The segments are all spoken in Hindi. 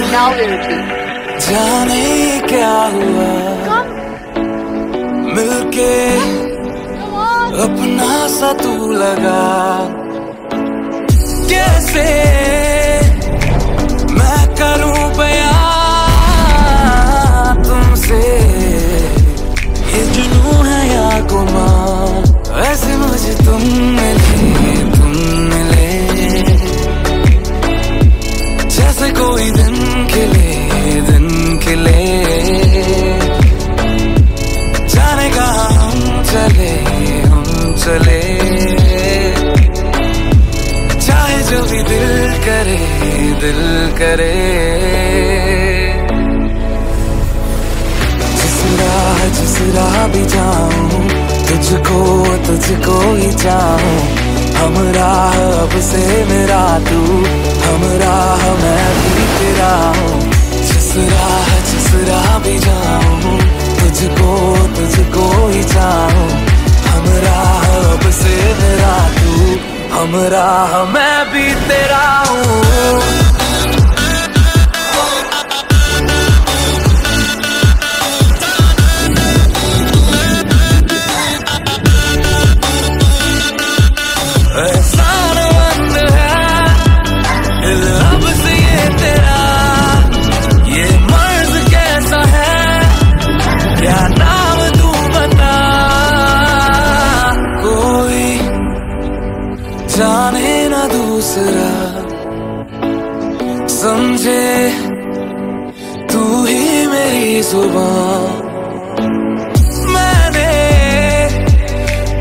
जाने क्या हुआ मिलके अपना सा तू लगा, कैसे मैं करूं बयां तुमसे, ये जुनून है या गुमा, ऐसे मुझे तुम मिले जैसे कोई दिन खिले जाने का हम चले चाहे जो भी दिल करे जिस राह भी जाऊं तुझको ही चाहूं, हमराह अब से मेरा तू, हमराह मैं भी तेरा हूं, जिस राह भी जाऊं तुझको ही चाहूं, हमराह अब से मेरा तू, हमराह मैं भी तेरा हूं। जाने ना दूसरा समझे तू ही मेरी जुबान, मैंने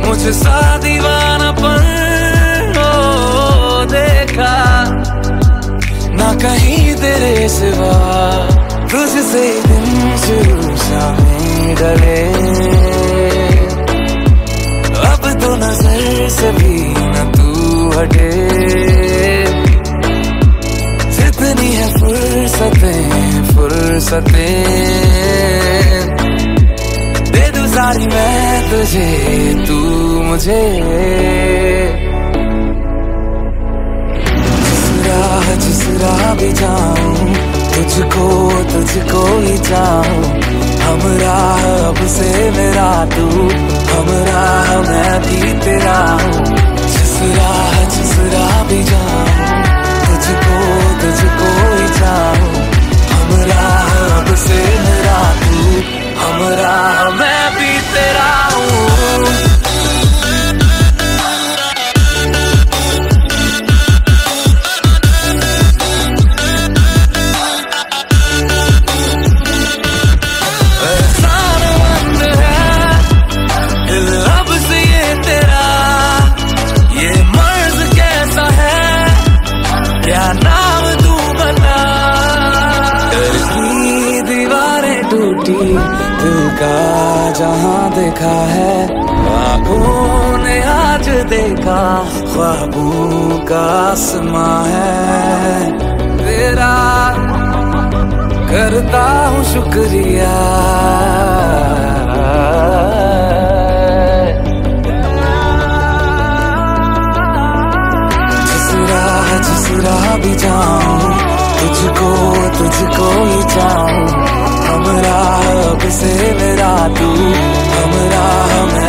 मुझे सा दीवानापन देखा ना कहीं तेरे सिवा, तुझसे दिन शुरू शामें डरे, अब तो नजर से भी न तू हटे, जितनी है फुर्सतें दे दूं सारी मैं तुझे, तू मुझे। जिस राह भी जाऊं तुझको ही चाहूं, हमराह अब से मेरा तू, हमराह मैं भी तेरा हूं, जिस राह भी जाऊं तुझको ही चाहूं, हमराह अब से मेरा तू, हमराह मैं भी तेरा हूँ। जहाँ देखा है आँखों ने आज देखा, ख्वाबों का आसमां है तेरा, करता हूँ शुक्रिया, जिस राह भी जाऊं तुझको ही चाहूं, हमराह अब से मेरा तू, हमराह मैं